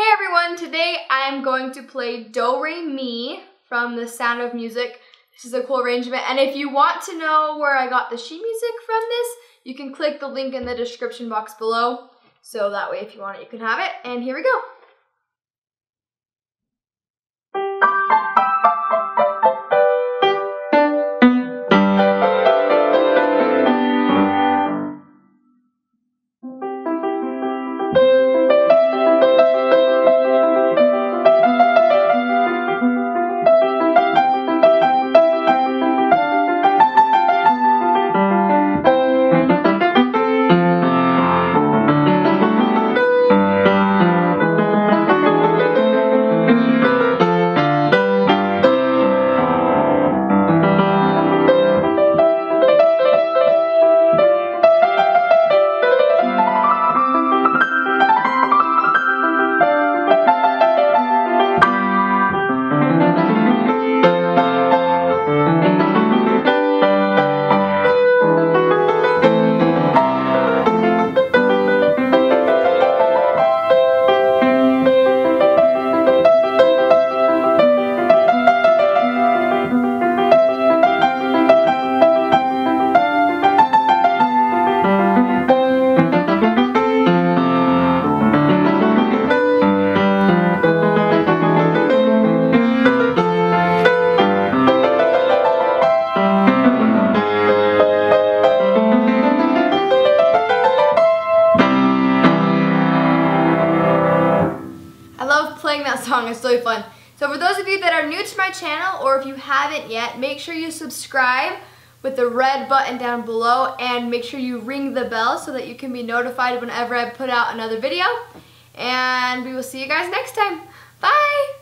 Hey everyone, today I'm going to play Do-Re-Mi from The Sound of Music. This is a cool arrangement, and if you want to know where I got the sheet music from this, you can click the link in the description box below, so that way if you want it you can have it, and here we go. That song is so fun. So for those of you that are new to my channel, or if you haven't yet, make sure you subscribe with the red button down below, and make sure you ring the bell so that you can be notified whenever I put out another video. And we will see you guys next time. Bye!